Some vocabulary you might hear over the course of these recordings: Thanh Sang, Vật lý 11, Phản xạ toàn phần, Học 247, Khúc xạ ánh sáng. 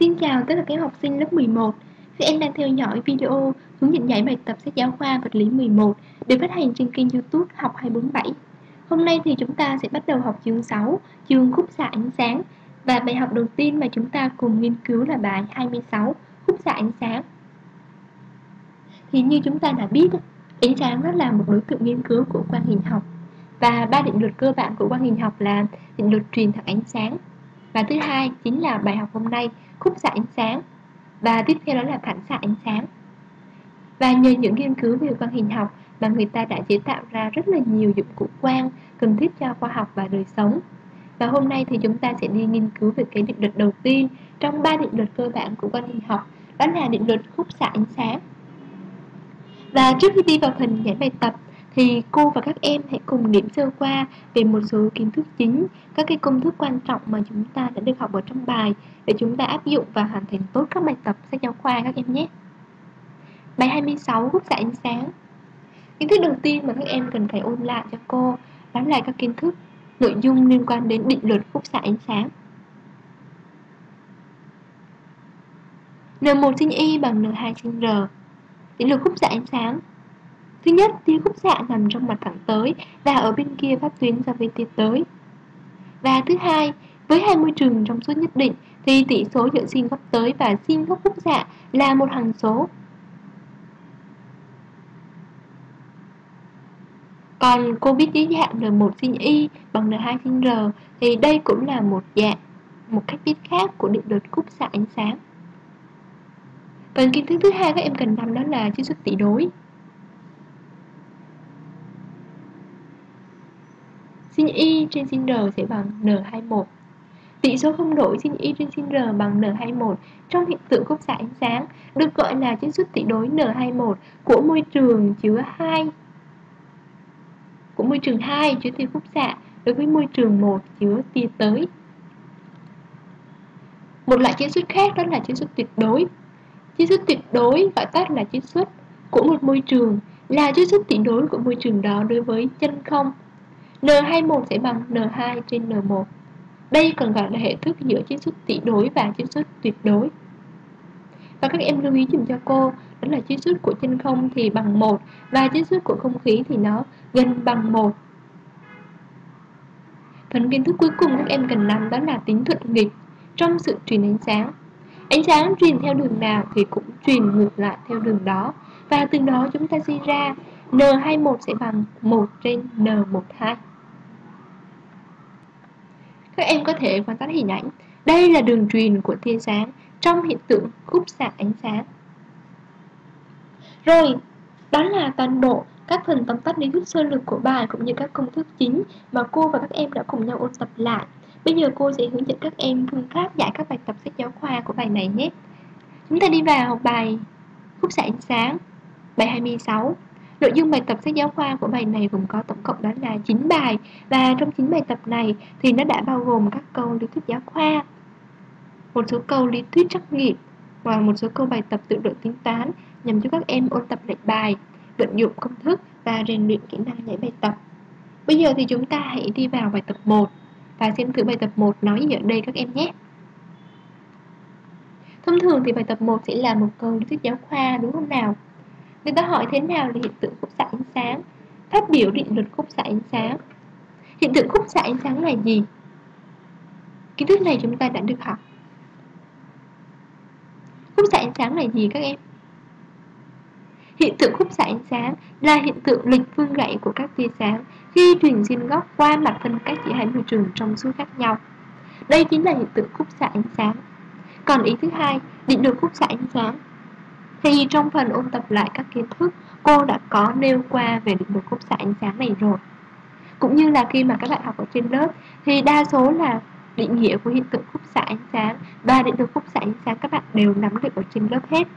Xin chào tất cả các em học sinh lớp 11. Các em đang theo dõi video hướng dẫn giải bài tập sách giáo khoa vật lý 11 được phát hành trên kênh YouTube Học 247. Hôm nay thì chúng ta sẽ bắt đầu học chương 6, chương khúc xạ ánh sáng, và bài học đầu tiên mà chúng ta cùng nghiên cứu là bài 26, khúc xạ ánh sáng. Thì như chúng ta đã biết, ánh sáng đó là một đối tượng nghiên cứu của quang hình học, và ba định luật cơ bản của quang hình học là định luật truyền thẳng ánh sáng, và thứ hai chính là bài học hôm nay, khúc xạ ánh sáng, và tiếp theo đó là phản xạ ánh sáng. Và nhờ những nghiên cứu về quang hình học mà người ta đã chế tạo ra rất là nhiều dụng cụ quang cần thiết cho khoa học và đời sống. Và hôm nay thì chúng ta sẽ đi nghiên cứu về cái định luật đầu tiên trong ba định luật cơ bản của quang hình học, đó là định luật khúc xạ ánh sáng. Và trước khi đi vào phần giải bài tập thì cô và các em hãy cùng điểm sơ qua về một số kiến thức chính, các cái công thức quan trọng mà chúng ta đã được học ở trong bài để chúng ta áp dụng và hoàn thành tốt các bài tập sách giáo khoa các em nhé. Bài 26, khúc xạ ánh sáng. Kiến thức đầu tiên mà các em cần phải ôn lại cho cô đó là các kiến thức, nội dung liên quan đến định luật khúc xạ ánh sáng. N1 sinh Y bằng N2 sinh R. Định luật khúc xạ ánh sáng. Thứ nhất, tia khúc xạ nằm trong mặt thẳng tới và ở bên kia pháp tuyến so với tia tới. Và thứ hai, với hai môi trường trong suốt nhất định thì tỉ số giữa sin góc tới và sin góc khúc xạ là một hằng số. Còn cô biết dưới dạng N1 sin Y bằng N2 sin R thì đây cũng là một dạng, một cách viết khác của định luật khúc xạ ánh sáng. Phần kiến thức thứ hai các em cần nắm đó là chiết xuất tỷ đối. Sin Y trên sin R sẽ bằng N21. Tỉ số không đổi sin Y trên sin R bằng N21 trong hiện tượng khúc xạ ánh sáng được gọi là chiết xuất tỷ đối N21 của môi trường hai chứa tia khúc xạ đối với môi trường 1 chứa tia tới. Một loại chiết xuất khác đó là chiết xuất tuyệt đối. Chiết xuất tuyệt đối gọi tắt là chiết xuất của một môi trường là chiết xuất tỷ đối của môi trường đó đối với chân không. N21 sẽ bằng N2 trên N1. Đây còn gọi là hệ thức giữa chiết xuất tỷ đối và chiết xuất tuyệt đối. Và các em lưu ý dùm cho cô, đó là chiết xuất của chân không thì bằng 1 và chiết xuất của không khí thì nó gần bằng 1. Phần kiến thức cuối cùng các em cần nắm đó là tính thuận nghịch trong sự truyền ánh sáng. Ánh sáng truyền theo đường nào thì cũng truyền ngược lại theo đường đó, và từ đó chúng ta suy ra N21 sẽ bằng 1 trên N12. Các em có thể quan sát hình ảnh. Đây là đường truyền của tia sáng trong hiện tượng khúc xạ ánh sáng. Rồi, đó là toàn bộ các phần tóm tắt lý thuyết sơ lược của bài cũng như các công thức chính mà cô và các em đã cùng nhau ôn tập lại. Bây giờ cô sẽ hướng dẫn các em phương pháp giải các bài tập sách giáo khoa của bài này nhé. Chúng ta đi vào bài khúc xạ ánh sáng, bài 26. Nội dung bài tập sách giáo khoa của bài này gồm có tổng cộng đó là 9 bài, và trong 9 bài tập này thì nó đã bao gồm các câu lý thuyết giáo khoa, một số câu lý thuyết trắc nghiệm và một số câu bài tập tự luận tính toán nhằm giúp các em ôn tập lại bài, vận dụng công thức và rèn luyện kỹ năng giải bài tập. Bây giờ thì chúng ta hãy đi vào bài tập 1 và xem thử bài tập 1 nói gì ở đây các em nhé. Thông thường thì bài tập 1 sẽ là một câu lý thuyết giáo khoa, đúng không nào? Người ta hỏi thế nào là hiện tượng khúc xạ ánh sáng, phát biểu định luật khúc xạ ánh sáng. Hiện tượng khúc xạ ánh sáng là gì? Kiến thức này chúng ta đã được học. Khúc xạ ánh sáng là gì các em? Hiện tượng khúc xạ ánh sáng là hiện tượng lệch phương gãy của các tia sáng khi truyền xuyên góc qua mặt phân cách giữa hai môi trường trong suốt khác nhau. Đây chính là hiện tượng khúc xạ ánh sáng. Còn ý thứ hai, định luật khúc xạ ánh sáng. Thì trong phần ôn tập lại các kiến thức, cô đã có nêu qua về định luật khúc xạ ánh sáng này rồi. Cũng như là khi mà các bạn học ở trên lớp thì đa số là định nghĩa của hiện tượng khúc xạ ánh sáng và định luật khúc xạ ánh sáng các bạn đều nắm được ở trên lớp hết.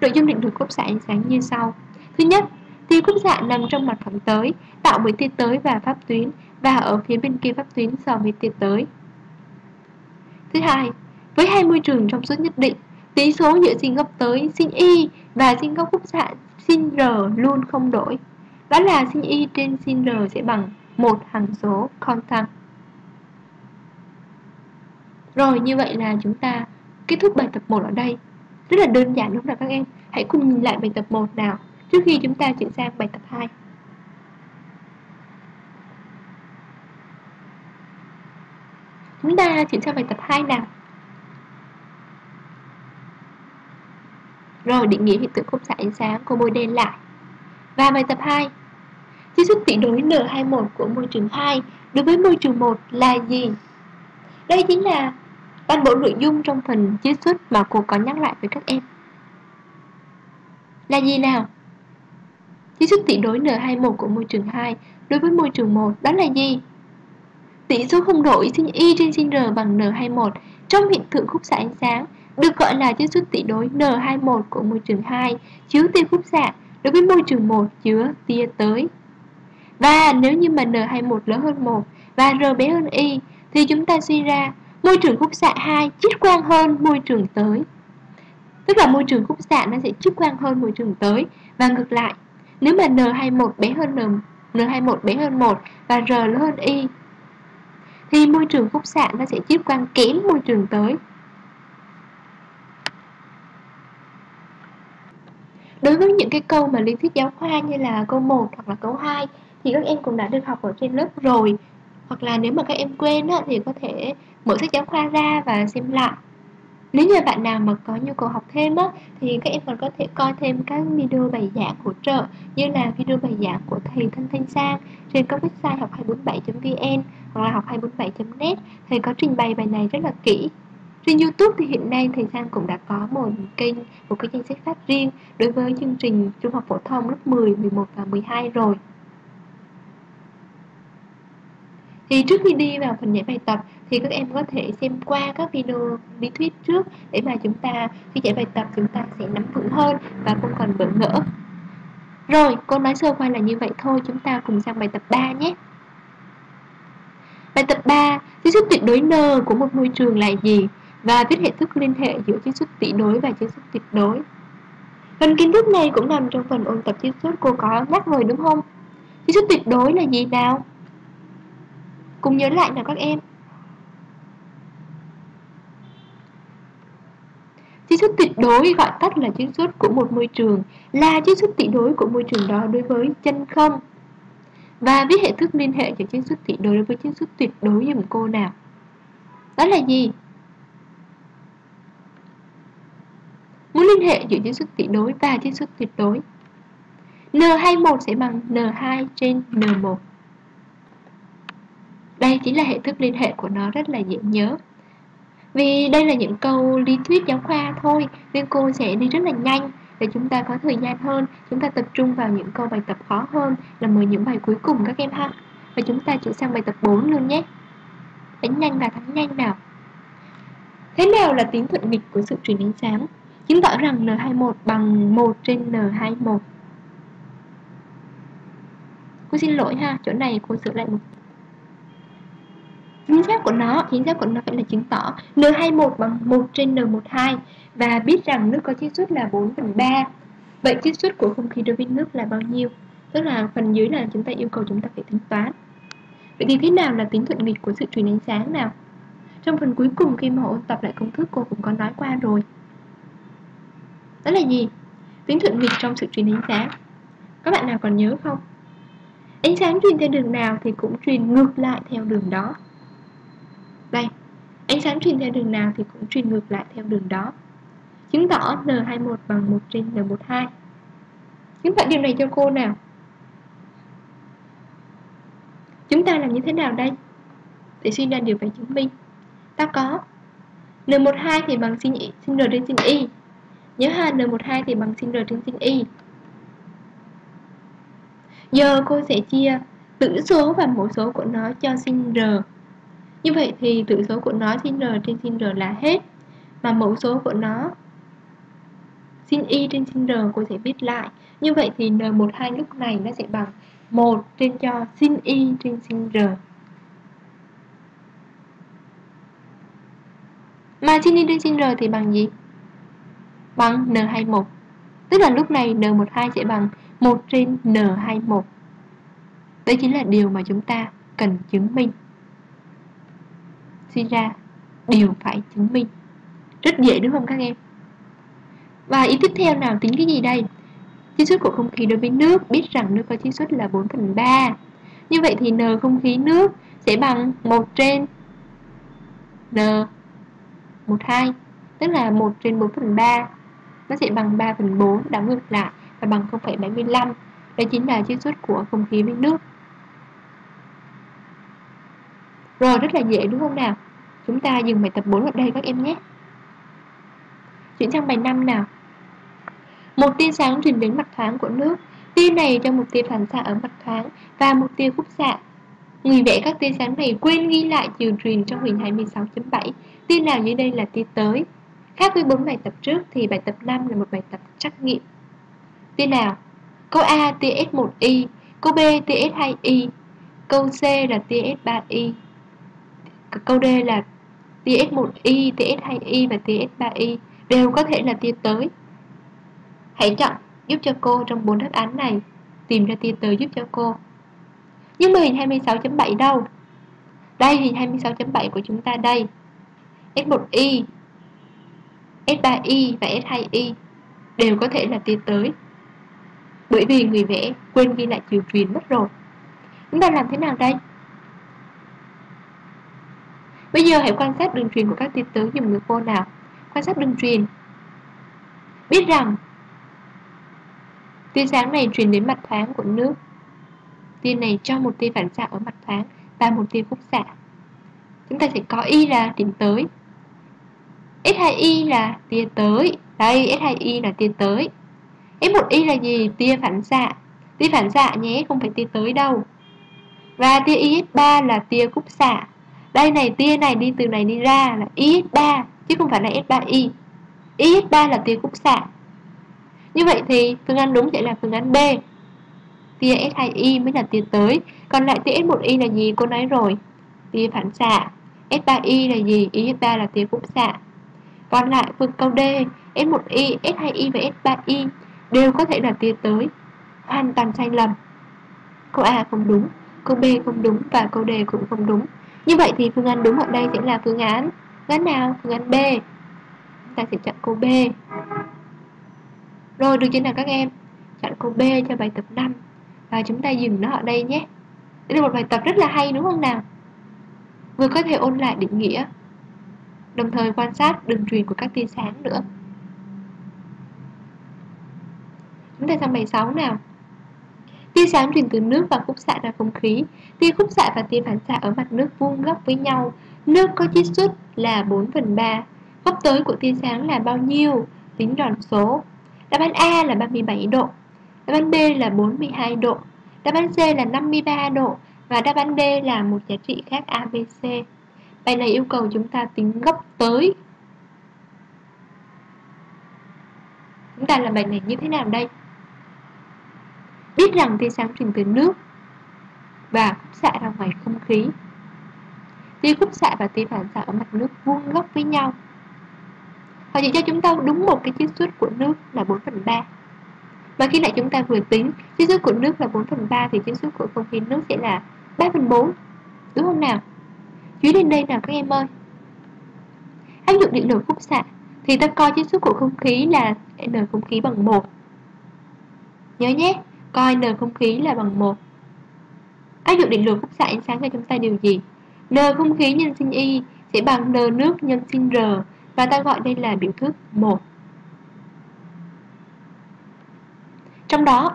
Nội dung định luật khúc xạ ánh sáng như sau. Thứ nhất, tia khúc xạ nằm trong mặt phẳng tới, tạo bởi tia tới và pháp tuyến, và ở phía bên kia pháp tuyến so với tia tới. Thứ hai, với hai môi trường trong suốt nhất định, tỉ số giữa sin góc tới sin Y và sin góc khúc xạ sin R luôn không đổi. Đó là sin Y trên sin R sẽ bằng một hằng số constant. Rồi, như vậy là chúng ta Kết thúc bài tập 1 ở đây. Rất là đơn giản đúng không các em? Hãy cùng nhìn lại bài tập 1 nào trước khi chúng ta chuyển sang bài tập 2. Chúng ta chuyển sang bài tập 2 nào. Rồi, định nghĩa hiện tượng khúc xạ ánh sáng của bôi đen lại. Và bài tập 2. Chiết xuất tỷ đối N21 của môi trường 2 đối với môi trường 1 là gì? Đây chính là toàn bộ nội dung trong phần chiết xuất mà cô có nhắc lại với các em. Là gì nào? Chiết xuất tỷ đối N21 của môi trường 2 đối với môi trường 1 đó là gì? Tỷ số không đổi sinh Y trên sinh R bằng N21 trong hiện tượng khúc xạ ánh sáng được gọi là chiết xuất tỷ đối N21 của môi trường 2 chứa tia khúc xạ đối với môi trường 1 chứa tia tới. Và nếu như mà N21 lớn hơn 1 và R bé hơn Y thì chúng ta suy ra môi trường khúc xạ 2 chiết quang hơn môi trường tới. Tức là môi trường khúc xạ nó sẽ chiết quang hơn môi trường tới và ngược lại. Nếu mà N21 bé hơn N21 bé hơn 1 và R lớn hơn Y thì môi trường khúc xạ nó sẽ chiết quang kém môi trường tới. Đối với những cái câu mà lý thuyết giáo khoa như là câu 1 hoặc là câu 2 thì các em cũng đã được học ở trên lớp rồi. Hoặc là nếu mà các em quên thì có thể mở sách giáo khoa ra và xem lại. Nếu như bạn nào mà có nhu cầu học thêm thì các em còn có thể coi thêm các video bài giảng hỗ trợ như là video bài giảng của thầy Thanh Sang trên các website học247.vn hoặc là học247.net. Thầy có trình bày bài này rất là kỹ. Trên YouTube thì hiện nay thầy Sang cũng đã có một kênh danh sách phát riêng đối với chương trình trung học phổ thông lớp 10, 11 và 12 rồi. Thì trước khi đi vào phần giải bài tập thì các em có thể xem qua các video lý thuyết trước để mà chúng ta khi giải bài tập chúng ta sẽ nắm vững hơn và không còn bỡ ngỡ. Rồi, cô nói sơ qua là như vậy thôi, chúng ta cùng sang bài tập 3 nhé. Bài tập 3, chiết xuất tuyệt đối N của một môi trường là gì? Và viết hệ thức liên hệ giữa chiết xuất tỷ đối và chiết xuất tuyệt đối. Phần kiến thức này cũng nằm trong phần ôn tập chiết xuất cô có nhắc rồi đúng không? Chiết xuất tuyệt đối là gì nào? Cùng nhớ lại nào các em. Chiết xuất tuyệt đối gọi tắt là chiết xuất của một môi trường là chiết xuất tỷ đối của môi trường đó đối với chân không. Và viết hệ thức liên hệ giữa chiết xuất tỷ đối với chiết xuất tuyệt đối giùm cô nào. Đó là gì? Muốn liên hệ giữa chiết xuất tỷ đối và chiết xuất tuyệt đối, N21 sẽ bằng N2 trên N1. Đây chính là hệ thức liên hệ của nó, rất là dễ nhớ. Vì đây là những câu lý thuyết giáo khoa thôi nên cô sẽ đi rất là nhanh để chúng ta có thời gian hơn. Chúng ta tập trung vào những câu bài tập khó hơn là mới những bài cuối cùng các em ha. Và chúng ta chuyển sang bài tập 4 luôn nhé. Đánh nhanh và thắng nhanh nào. Thế nào là tính thuận nghịch của sự truyền ánh sáng? Chứng tỏ rằng N21 bằng 1 trên N21. Cô xin lỗi ha, chỗ này cô sửa lại một. Chính xác của nó phải là chứng tỏ N21 bằng 1 trên N12 và biết rằng nước có chiết xuất là 4/3. Vậy chiết xuất của không khí đối với nước là bao nhiêu? Tức là phần dưới là chúng ta yêu cầu chúng ta phải tính toán. Vậy thì thế nào là tính thuận nghịch của sự truyền ánh sáng nào? Trong phần cuối cùng khi mà ôn tập lại công thức cô cũng có nói qua rồi. Đó là gì? Tính thuận nghịch trong sự truyền ánh sáng. Các bạn nào còn nhớ không? Ánh sáng truyền theo đường nào thì cũng truyền ngược lại theo đường đó. Đây, ánh sáng truyền theo đường nào thì cũng truyền ngược lại theo đường đó. Chứng tỏ N21 bằng 1 trên N12. Chứng tỏ điều này cho cô nào. Chúng ta làm như thế nào đây? Để suy ra điều phải chứng minh. Ta có N12 thì bằng sinh R trên sinh Y. Nhớ ha, N12 thì bằng sinh R trên sinh Y. Giờ cô sẽ chia tử số và mẫu số của nó cho sinh R. Như vậy thì tử số của nó sinh R trên sinh R là hết. Mà mẫu số của nó sinh Y trên sinh R cô sẽ viết lại. Như vậy thì N12 lúc này nó sẽ bằng 1 trên cho sinh Y trên sinh R. Mà sinh Y trên sinh R thì bằng gì? Bằng N21. Tức là lúc này N12 sẽ bằng 1 trên N21. Đấy chính là điều mà chúng ta cần chứng minh. Suy ra điều phải chứng minh. Rất dễ đúng không các em? Và ý tiếp theo nào, tính cái gì đây? Chiết xuất của không khí đối với nước, biết rằng nước có chiết xuất là 4/3. Như vậy thì N không khí nước sẽ bằng 1/N12, tức là 1/4/3. Nó sẽ bằng 3/4, đảo ngược lại và bằng 0,75. Đây chính là chiết xuất của không khí với nước. Rồi, rất là dễ đúng không nào? Chúng ta dừng bài tập 4 ở đây các em nhé. Chuyển sang bài 5 nào. Một tia sáng truyền đến mặt thoáng của nước. Tia này cho một tia phản xạ ở mặt thoáng và một tia khúc xạ. Người vẽ các tia sáng này quên ghi lại chiều truyền trong hình 26.7. Tia nào dưới đây là tia tới? Khác với 4 bài tập trước thì bài tập 5 là một bài tập trắc nghiệm. Tia nào? Câu A tia S1i, câu B tia S2i, câu C là tia S3i, câu D là tia S1i, tia S2i và tia S3i đều có thể là tia tới. Hãy chọn giúp cho cô trong 4 đáp án này, tìm ra tia tới giúp cho cô. Nhưng mà hình 26.7 đâu? Đây, hình 26.7 của chúng ta đây. S1i, S3i và S2i đều có thể là tia tới, bởi vì người vẽ quên ghi lại chiều truyền mất rồi. Chúng ta làm thế nào đây? Bây giờ hãy quan sát đường truyền của các tia tới dùm người cô nào. Quan sát đường truyền. Biết rằng tia sáng này truyền đến mặt thoáng của nước. Tia này cho một tia phản xạ ở mặt thoáng và một tia khúc xạ. Chúng ta sẽ có Y là điểm tới, S2I là tia tới. Đây, S2I là tia tới. S1I là gì? Tia phản xạ. Tia phản xạ nhé, không phải tia tới đâu. Và tia IS3 là tia khúc xạ. Đây này, tia này đi từ này đi ra là IS3 chứ không phải là S3I. IS3 là tia khúc xạ. Như vậy thì phương án đúng sẽ là phương án B. Tia S2I mới là tia tới. Còn lại tia S1I là gì? Cô nói rồi, tia phản xạ. S3I là gì? IS3 là tia khúc xạ. Còn lại phương câu D, S1I, S2I và S3I đều có thể là tia tới. Hoàn toàn sai lầm. Câu A không đúng, câu B không đúng và câu D cũng không đúng. Như vậy thì phương án đúng ở đây sẽ là phương án nào? Phương án B. Chúng ta sẽ chọn câu B. Rồi, được chưa nào các em? Chọn câu B cho bài tập 5. Và chúng ta dừng nó ở đây nhé. Đây là một bài tập rất là hay đúng không nào? Vừa có thể ôn lại định nghĩa, đồng thời quan sát đường truyền của các tia sáng nữa. Chúng ta sang bài 6 nào. Tia sáng truyền từ nước và khúc xạ ra không khí. Tia khúc xạ và tia phản xạ ở mặt nước vuông góc với nhau. Nước có chiết xuất là 4/3. Góc tới của tia sáng là bao nhiêu? Tính đòn số. Đáp án A là 37 độ. Đáp án B là 42 độ. Đáp án C là 53 độ. Và đáp án D là một giá trị khác ABC. Bài này yêu cầu chúng ta tính góc tới. Chúng ta làm bài này như thế nào đây? Biết rằng tia sáng truyền từ nước và khúc xạ ra ngoài không khí. Tia khúc xạ và tia phản xạ ở mặt nước vuông góc với nhau. Họ chỉ cho chúng ta đúng một cái chiết xuất của nước là 4/3. Và khi nãy chúng ta vừa tính chiết xuất của nước là 4/3 thì chiết xuất của không khí nước sẽ là 3/4. Đúng không nào? Chú ý đến đây nào các em ơi. Áp dụng định luật khúc xạ thì ta coi chiết xuất của không khí là N không khí bằng 1. Nhớ nhé, coi N không khí là bằng 1. Áp dụng định luật khúc xạ ánh sáng cho chúng ta điều gì? N không khí nhân sinh Y sẽ bằng N nước nhân sinh R. Và ta gọi đây là biểu thức 1. Trong đó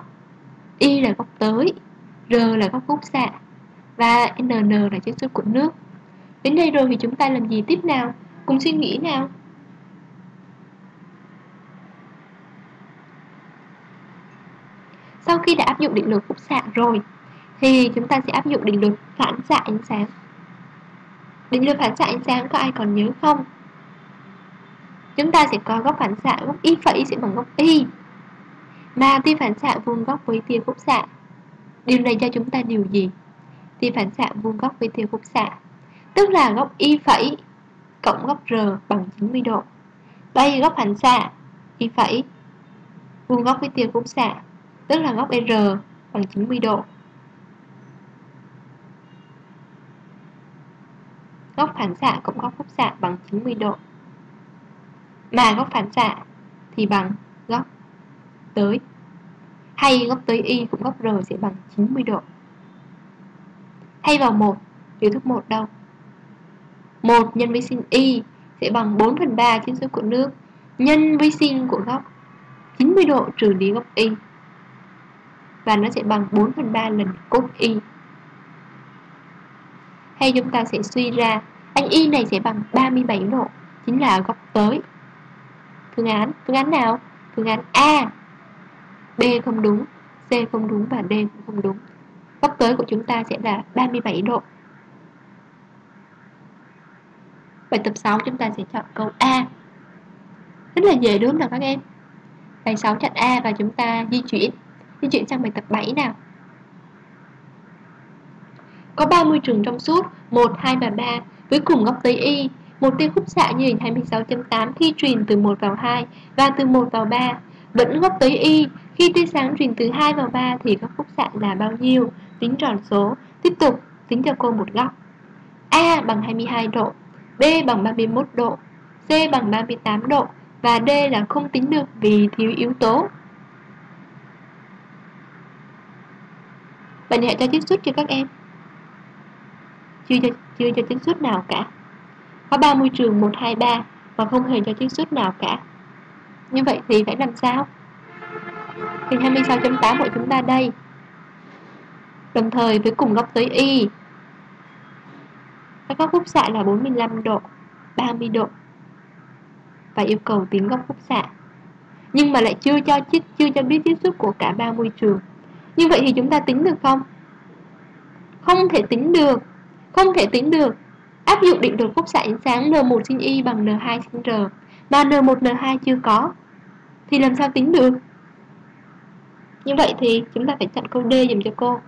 Y là góc tới, R là góc khúc xạ và NN là chiết xuất của nước. Đến đây rồi thì chúng ta làm gì tiếp nào? Cùng suy nghĩ nào. Sau khi đã áp dụng định luật khúc xạ rồi thì chúng ta sẽ áp dụng định luật phản xạ ánh sáng. Định luật phản xạ ánh sáng có ai còn nhớ không? Chúng ta sẽ có góc phản xạ, góc Y phẩy sẽ bằng góc Y, mà tia phản xạ vuông góc với tia khúc xạ. Điều này cho chúng ta điều gì? Tia phản xạ vuông góc với tia khúc xạ, tức là góc Y phẩy cộng góc R bằng 90 độ. Đây, góc phản xạ Y phẩy vuông góc với tia khúc xạ, tức là góc R bằng 90 độ. Góc phản xạ cộng góc khúc xạ bằng 90 độ. mà góc phản xạ thì bằng góc tới, hay góc tới y cũng góc r sẽ bằng 90 độ. Thay vào 1, biểu thức 1 đâu? 1 nhân vi sin y sẽ bằng 4/3 chiết số của nước nhân vi sin của góc 90 độ trừ đi góc y, và nó sẽ bằng 4/3 lần cos y. Hay chúng ta sẽ suy ra tan y này sẽ bằng 37 độ, chính là góc tới. Phương án nào? Phương án A. B không đúng, C không đúng và D cũng không đúng. Góc tới của chúng ta sẽ là 37 độ. Bài tập 6 chúng ta sẽ chọn câu A. Rất là dễ đúng không nào các em? Bài 6 chọn A và chúng ta di chuyển sang bài tập 7 nào. Có 30 trường trong suốt 1, 2 và 3 với cùng góc tới y. Một tia khúc xạ như hình 26.8 khi truyền từ 1 vào 2 và từ 1 vào 3 vẫn góc tới y. Khi tia sáng truyền từ 2 vào 3 thì góc khúc xạ là bao nhiêu? Tính tròn số, tiếp tục tính cho cô một góc. A bằng 22 độ, B bằng 31 độ, C bằng 38 độ và D là không tính được vì thiếu yếu tố. Bạn hãy cho chiết xuất cho các em. Chưa cho chiết xuất nào cả. Có 30 trường 1, 2, 3 mà không hề cho chiết xuất nào cả. Như vậy thì phải làm sao? Hình 26.8 của chúng ta đây đồng thời với cùng góc tới y, các góc khúc xạ là 45 độ, 30 độ và yêu cầu tính góc khúc xạ, nhưng mà lại chưa cho biết chiết xuất của cả 30 trường. Như vậy thì chúng ta tính được không? Không thể tính được, không thể tính được. Áp dụng định luật khúc xạ ánh sáng N1 sin y bằng N2 sin r mà N1 N2 chưa có thì làm sao tính được? Như vậy thì chúng ta phải chọn câu D dùm cho cô.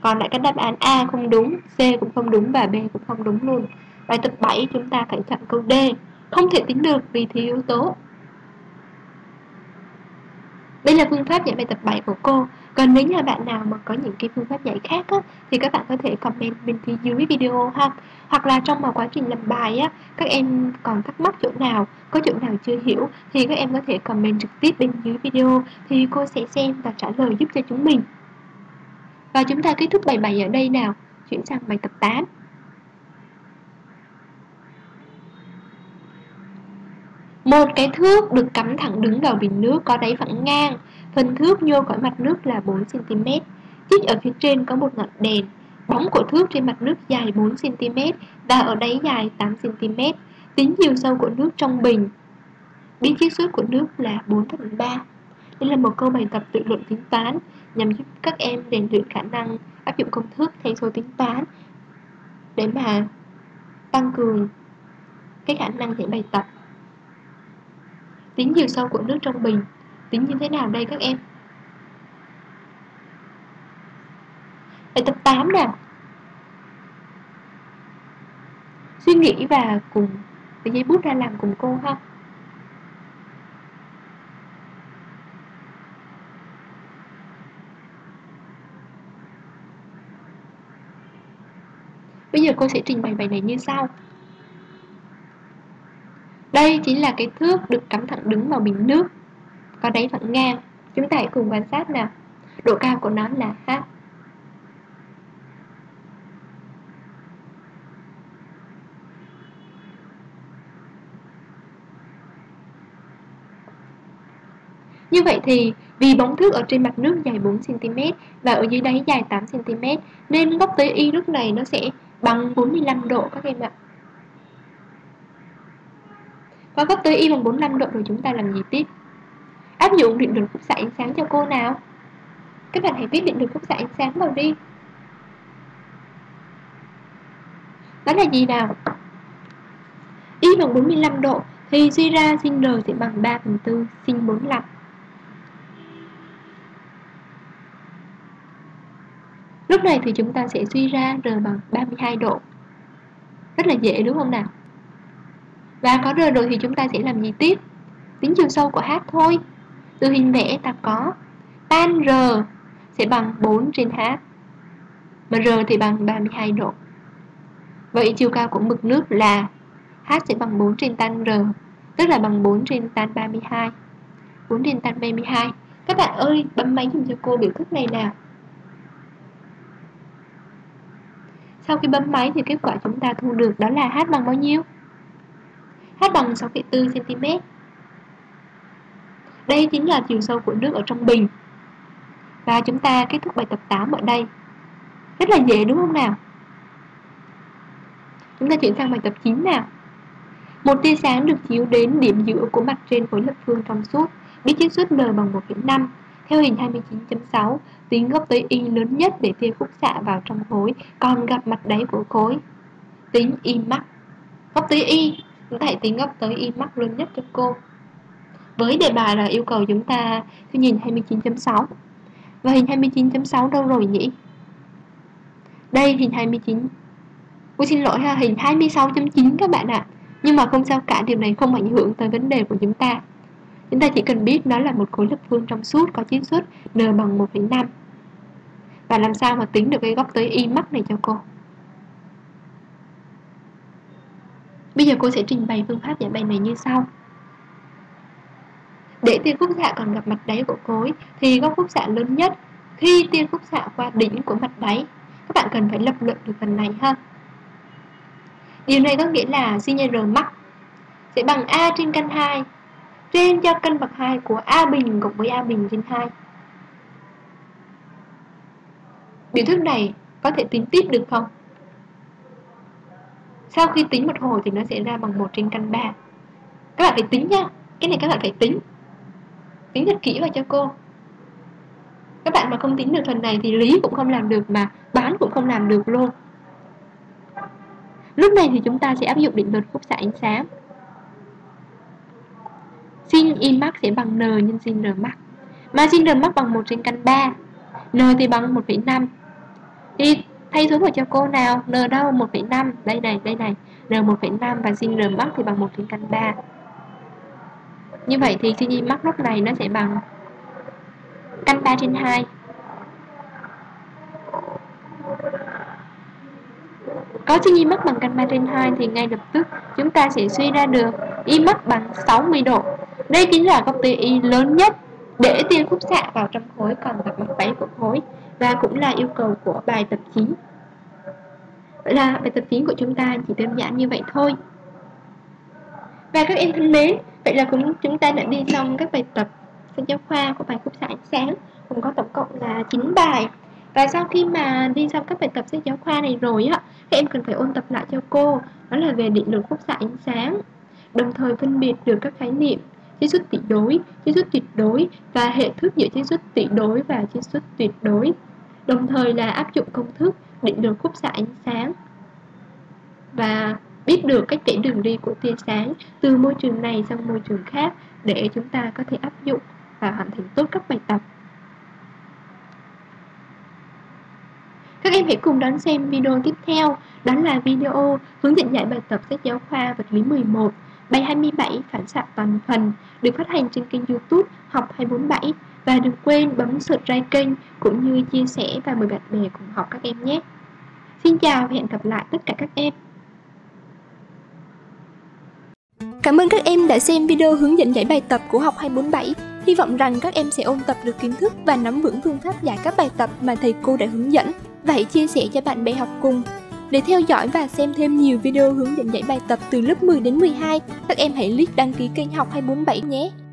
Còn lại các đáp án A không đúng, C cũng không đúng và B cũng không đúng luôn. Bài tập 7 chúng ta phải chọn câu D. Không thể tính được vì thiếu yếu tố. Đây là phương pháp giải bài tập 7 của cô. Còn nếu nhà bạn nào mà có những cái phương pháp giải khác á, thì các bạn có thể comment bên phía dưới video ha. Hoặc là trong quá trình làm bài á, các em còn thắc mắc chỗ nào, có chỗ nào chưa hiểu thì các em có thể comment trực tiếp bên dưới video thì cô sẽ xem và trả lời giúp cho chúng mình. Và chúng ta kết thúc bài 7 ở đây nào. Chuyển sang bài tập 8. Một cái thước được cắm thẳng đứng vào bình nước có đáy phẳng ngang. Phần thước nhô khỏi mặt nước là 4 cm. Chích ở phía trên có một ngọn đèn. Bóng của thước trên mặt nước dài 4 cm và ở đáy dài 8 cm. Tính chiều sâu của nước trong bình. Biết chiết xuất của nước là 4/3. Đây là một câu bài tập tự luận tính toán nhằm giúp các em rèn luyện khả năng áp dụng công thức thay số tính toán để mà tăng cường cái khả năng giải bài tập. Tính chiều sâu của nước trong bình tính như thế nào đây các em? Bài tập 8 nào. Suy nghĩ và cùng lấy giấy bút ra làm cùng cô ha. Bây giờ cô sẽ trình bày bài này như sau. Đây chính là cái thước được cắm thẳng đứng vào bình nước có đáy phẳng ngang. Chúng ta hãy cùng quan sát nào. Độ cao của nó là h. Như vậy thì vì bóng thước ở trên mặt nước dài 4 cm và ở dưới đáy dài 8 cm nên góc tới y lúc này nó sẽ bằng 45 độ các em ạ. Và góc tới y bằng 45 độ rồi chúng ta làm gì tiếp? Áp dụng định luật khúc xạ ánh sáng cho cô nào. Các bạn hãy viết định luật khúc xạ ánh sáng vào đi. Đó là gì nào? Y bằng 45 độ thì suy ra sin r sẽ bằng 3/4 sin 45. Lúc này thì chúng ta sẽ suy ra r bằng 32 độ. Rất là dễ đúng không nào? Và có r rồi thì chúng ta sẽ làm gì tiếp? Tính chiều sâu của h thôi. Từ hình vẽ ta có tan r sẽ bằng 4/h. Mà r thì bằng 32 độ. Vậy chiều cao của mực nước là h sẽ bằng 4 trên tan r. tức là bằng 4 trên tan 32. 4 trên tan 32. Các bạn ơi, bấm máy dùm cho cô biểu thức này nào. Sau khi bấm máy thì kết quả chúng ta thu được đó là h bằng bao nhiêu? H bằng 6,4 cm. Đây chính là chiều sâu của nước ở trong bình. Và chúng ta kết thúc bài tập 8 ở đây. Rất là dễ đúng không nào? Chúng ta chuyển sang bài tập 9 nào. Một tia sáng được chiếu đến điểm giữa của mặt trên khối lập phương trong suốt, biết chiết suất L bằng 1,5. Theo hình 29.6, tính góc tới Y lớn nhất để tia khúc xạ vào trong khối, còn gặp mặt đáy của khối. Tính Y max. Góc tới Y, chúng ta hãy tính góc tới Y max lớn nhất cho cô. Với đề bài là yêu cầu chúng ta theo nhìn 29.6. Và hình 29.6 đâu rồi nhỉ? Đây hình 29. Tôi xin lỗi ha, hình 26.9 các bạn ạ. Nhưng mà không sao cả, điều này không ảnh hưởng tới vấn đề của chúng ta. Chúng ta chỉ cần biết đó là một khối lập phương trong suốt có chiết suất N bằng 1,5. Và làm sao mà tính được cái góc tới Y max này cho cô. Bây giờ cô sẽ trình bày phương pháp giải bài này như sau. Để tia khúc xạ còn gặp mặt đáy của khối thì góc khúc xạ lớn nhất khi tia khúc xạ qua đỉnh của mặt đáy. Các bạn cần phải lập luận được phần này ha. Điều này có nghĩa là sinh R max sẽ bằng A trên căn 2 trên cho căn bậc 2 của A bình cộng với A bình trên 2. Biểu thức này có thể tính tiếp được không? Sau khi tính một hồi thì nó sẽ ra bằng 1 trên căn 3. Các bạn phải tính nha. Cái này các bạn phải tính. Tính thật kỹ vào cho cô. Các bạn mà không tính được phần này thì lý cũng không làm được mà bán cũng không làm được luôn. Lúc này thì chúng ta sẽ áp dụng định luật khúc xạ ánh sáng. Sin Y max sẽ bằng N nhân sin R max. Mà sin R max bằng 1 trên căn 3. N thì bằng 1,5. Thì thay số vào cho cô nào. N đâu? 1,5. Đây này. N 1,5 và sin R max thì bằng 1 trên căn 3. Như vậy thì sin Y max lúc này nó sẽ bằng căn 3 trên 2. Có sin Y max bằng căn 3 trên 2 thì ngay lập tức chúng ta sẽ suy ra được Y max bằng 60 độ. Đây chính là góc tia Y lớn nhất để tia khúc xạ vào trong khối còn gặp mặt đáy của khối. Và cũng là yêu cầu của bài tập 9. Vậy là bài tập 9 của chúng ta chỉ đơn giản như vậy thôi. Và các em thân mến, vậy là chúng ta đã đi xong các bài tập sách giáo khoa của bài khúc xạ ánh sáng, cũng có tổng cộng là 9 bài. Và sau khi mà đi xong các bài tập sách giáo khoa này rồi á, các em cần phải ôn tập lại cho cô, đó là về định luật khúc xạ ánh sáng, đồng thời phân biệt được các khái niệm chiết suất tỷ đối, chiết suất tuyệt đối và hệ thức giữa chiết suất tỷ đối và chiết suất tuyệt đối, đồng thời là áp dụng công thức định luật khúc xạ ánh sáng và biết được cách vẽ đường đi của tia sáng từ môi trường này sang môi trường khác để chúng ta có thể áp dụng và hoàn thành tốt các bài tập. Các em hãy cùng đón xem video tiếp theo, đó là video hướng dẫn giải bài tập sách giáo khoa vật lý 11, bài 27 phản xạ toàn phần được phát hành trên kênh YouTube Học 247 và đừng quên bấm subscribe kênh cũng như chia sẻ và mời bạn bè cùng học các em nhé. Xin chào và hẹn gặp lại tất cả các em. Cảm ơn các em đã xem video hướng dẫn giải bài tập của Học 247. Hy vọng rằng các em sẽ ôn tập được kiến thức và nắm vững phương pháp giải các bài tập mà thầy cô đã hướng dẫn. Và hãy chia sẻ cho bạn bè học cùng. Để theo dõi và xem thêm nhiều video hướng dẫn giải bài tập từ lớp 10 đến 12, các em hãy click đăng ký kênh Học 247 nhé.